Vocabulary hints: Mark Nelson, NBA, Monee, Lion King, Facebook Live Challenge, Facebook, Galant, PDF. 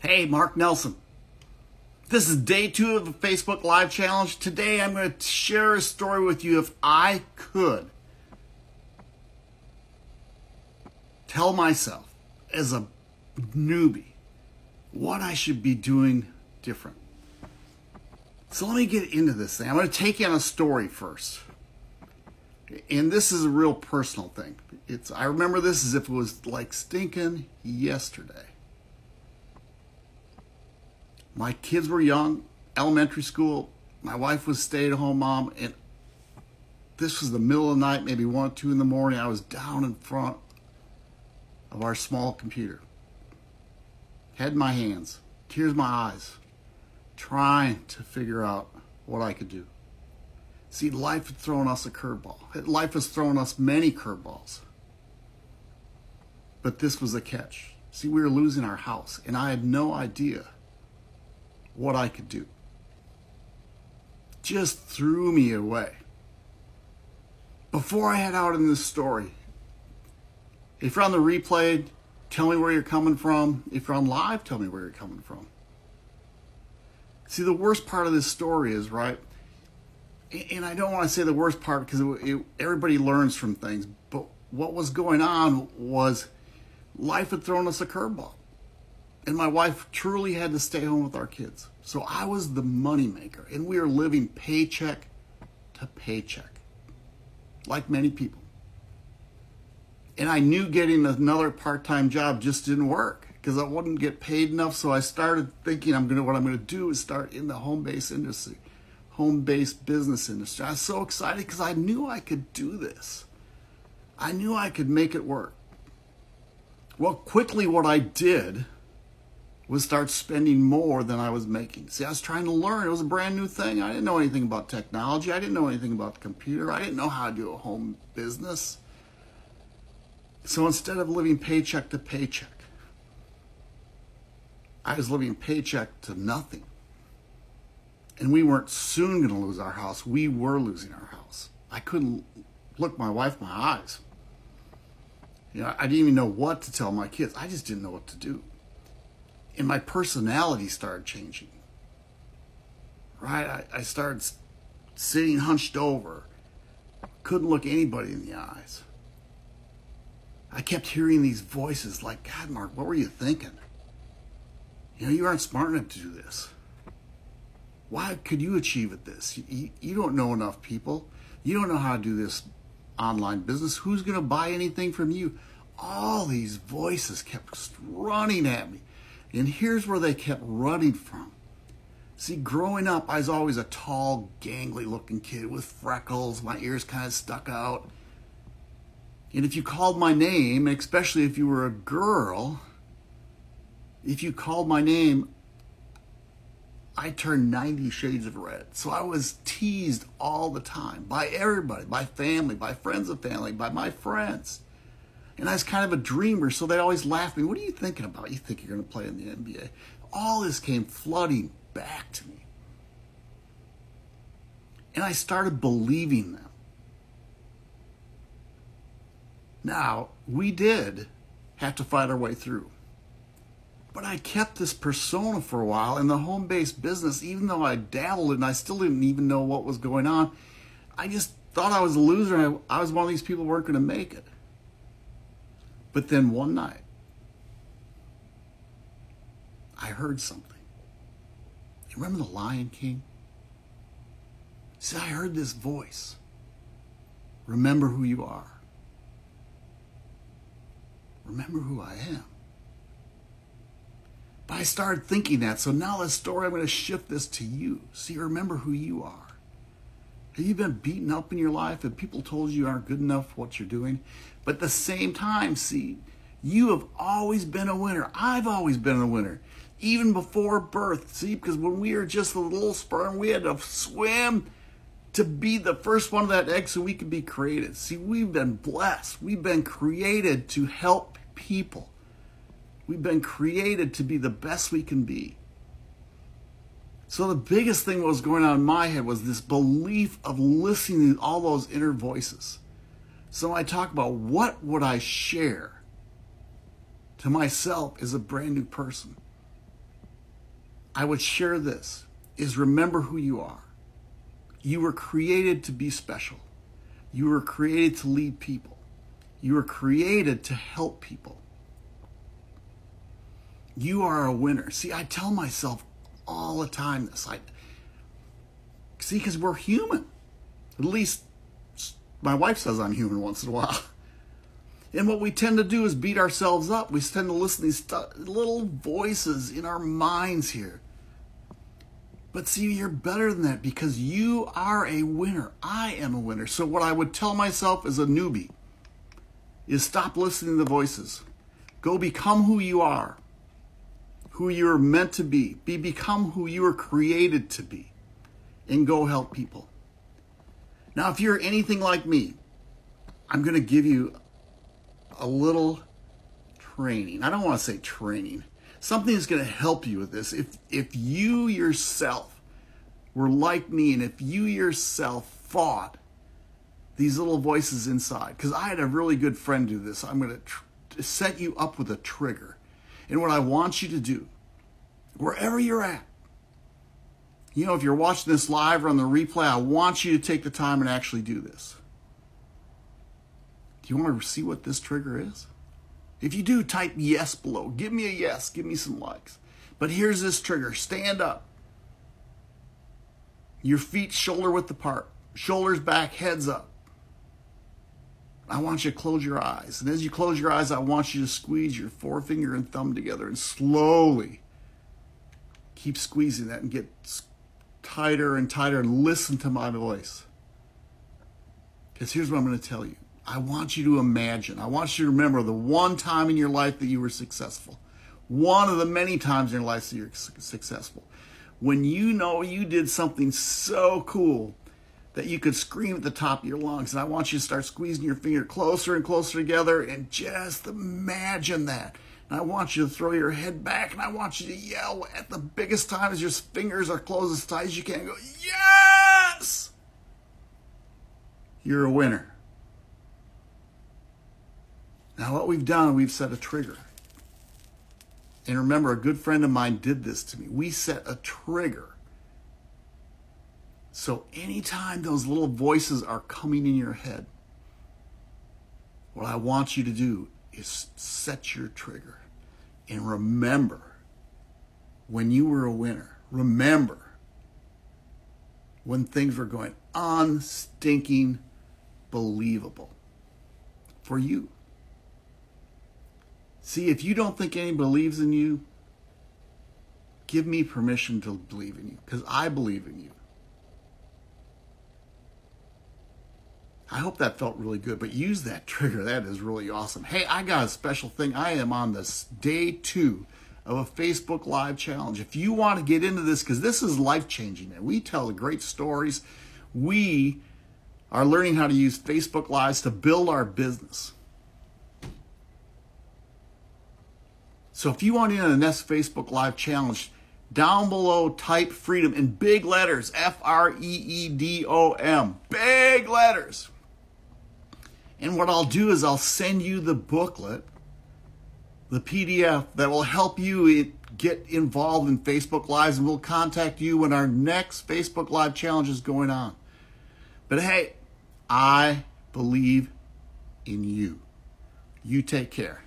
Hey, Mark Nelson. This is day 2 of the Facebook Live Challenge. Today I'm going to share a story with you. If I could tell myself as a newbie what I should be doing different. So let me get into this thing. I'm going to take you on a story first. And this is a real personal thing. I remember this as if it was like stinking yesterday. My kids were young, elementary school. My wife was stay-at-home mom, and this was the middle of the night, maybe 1 or 2 in the morning. I was down in front of our small computer, head in my hands, tears in my eyes, trying to figure out what I could do. See, life had thrown us a curveball. Life has thrown us many curveballs. But this was a catch. See, we were losing our house, and I had no idea what I could do. Just threw me away. Before I head out in this story, if you're on the replay, tell me where you're coming from. If you're on live, tell me where you're coming from. See, the worst part of this story is, right, and I don't want to say the worst part because everybody learns from things, but what was going on was life had thrown us a curveball, and my wife truly had to stay home with our kids. So I was the moneymaker, and we were living paycheck to paycheck, like many people. And I knew getting another part-time job just didn't work because I wouldn't get paid enough, so I started thinking what I'm going to do is start in the home-based industry. Home-based business industry. I was so excited because I knew I could do this. I knew I could make it work. Well, quickly what I did was start spending more than I was making. See, I was trying to learn. It was a brand new thing. I didn't know anything about technology. I didn't know anything about the computer. I didn't know how to do a home business. So instead of living paycheck to paycheck, I was living paycheck to nothing. And we weren't soon going to lose our house. We were losing our house. I couldn't look my wife in my eyes. You know, I didn't even know what to tell my kids. I just didn't know what to do. And my personality started changing. Right? I started sitting hunched over. Couldn't look anybody in the eyes. I kept hearing these voices like, God, Mark, what were you thinking? You know, you aren't smart enough to do this. Why could you achieve at this? You don't know enough people. You don't know how to do this online business. Who's going to buy anything from you? All these voices kept running at me. And here's where they kept running from. See, growing up, I was always a tall, gangly-looking kid with freckles. My ears kind of stuck out. And if you called my name, especially if you were a girl, if you called my name, I turned 90 shades of red. So I was teased all the time by everybody, by family, by friends of family, by my friends. And I was kind of a dreamer, so they always laughed at me. What are you thinking about? You think you're going to play in the NBA? All this came flooding back to me. And I started believing them. Now, we did have to fight our way through. But I kept this persona for a while in the home-based business, even though I dabbled and I still didn't even know what was going on. I just thought I was a loser and I was one of these people who weren't going to make it. But then one night, I heard something. You remember the Lion King? See, I heard this voice. Remember who you are. Remember who I am. But I started thinking that. So now this story, I'm going to shift this to you. See, remember who you are. Have you been beaten up in your life and people told you aren't good enough for what you're doing? But at the same time, see, you have always been a winner. I've always been a winner. Even before birth, see, because when we were just a little sperm, we had to swim to be the first one of that egg so we could be created. See, we've been blessed. We've been created to help people. We've been created to be the best we can be. So the biggest thing that was going on in my head was this belief of listening to all those inner voices. So I talk about what would I share to myself as a brand new person. I would share this is remember who you are. You were created to be special. You were created to lead people. You were created to help people. You are a winner. See, I tell myself all the time this. See, because we're human. At least my wife says I'm human once in a while. And what we tend to do is beat ourselves up. We tend to listen to these little voices in our minds here. But see, you're better than that because you are a winner. I am a winner. So what I would tell myself as a newbie is stop listening to the voices. Go become who you are, who you're meant to be. Become who you were created to be, and go help people. Now, if you're anything like me, I'm going to give you a little training. I don't want to say training. Something is going to help you with this. If you yourself were like me, and if you yourself fought these little voices inside, because I had a really good friend do this. I'm going to set you up with a trigger. And what I want you to do, wherever you're at, you know, if you're watching this live or on the replay, I want you to take the time and actually do this. Do you want to see what this trigger is? If you do, type yes below. Give me a yes. Give me some likes. But here's this trigger. Stand up. Your feet shoulder width apart. Shoulders back, heads up. I want you to close your eyes. And as you close your eyes, I want you to squeeze your forefinger and thumb together and slowly keep squeezing that and get tighter and tighter and listen to my voice. Because here's what I'm going to tell you. I want you to imagine. I want you to remember the one time in your life that you were successful. One of the many times in your life that you're successful. When you know you did something so cool that you could scream at the top of your lungs. And I want you to start squeezing your finger closer and closer together and just imagine that. And I want you to throw your head back and I want you to yell at the biggest time as your fingers are closed as tight as you can. Go, yes! You're a winner. Now what we've done, we've set a trigger. And remember, a good friend of mine did this to me. We set a trigger. So anytime those little voices are coming in your head, what I want you to do is set your trigger. And remember when you were a winner. Remember when things were going unstinking believable for you. See, if you don't think anyone believes in you, give me permission to believe in you, because I believe in you. I hope that felt really good, but use that trigger. That is really awesome. Hey, I got a special thing. I am on this day 2 of a Facebook Live Challenge. If you want to get into this, because this is life-changing, and we tell great stories. We are learning how to use Facebook Lives to build our business. So if you want in on the next Facebook Live Challenge, down below type freedom in big letters, F-R-E-E-D-O-M, big letters. And what I'll do is I'll send you the booklet, the PDF that will help you get involved in Facebook Lives, and we'll contact you when our next Facebook Live Challenge is going on. But hey, I believe in you. You take care.